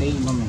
đi mà mình